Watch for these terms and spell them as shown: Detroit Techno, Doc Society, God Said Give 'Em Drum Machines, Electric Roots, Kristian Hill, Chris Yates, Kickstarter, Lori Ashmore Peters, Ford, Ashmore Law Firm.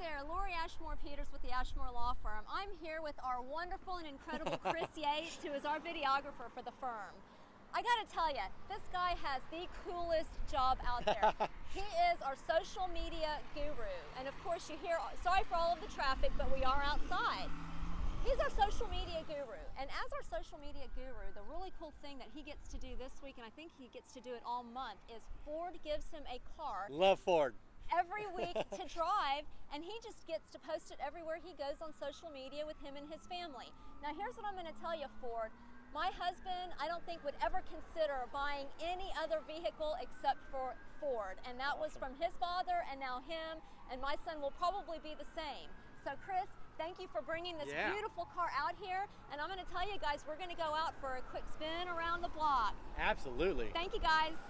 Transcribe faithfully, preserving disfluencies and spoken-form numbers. there, Lori Ashmore Peters with the Ashmore Law Firm. I'm here with our wonderful and incredible Chris Yates, who is our videographer for the firm. I gotta tell you, this guy has the coolest job out there. He is our social media guru. And of course you hear, sorry for all of the traffic, but we are outside. He's our social media guru. And as our social media guru, the really cool thing that he gets to do this week, and I think he gets to do it all month, is Ford gives him a car. Love Ford. Every week to drive, and he just gets to post it everywhere he goes on social media with him and his family. Now here's what I'm gonna tell you, Ford. My husband, I don't think, would ever consider buying any other vehicle except for Ford. And that was from his father and now him, and my son will probably be the same. So Chris, thank you for bringing this yeah. beautiful car out here. And I'm gonna tell you guys, we're gonna go out for a quick spin around the block. Absolutely. Thank you guys.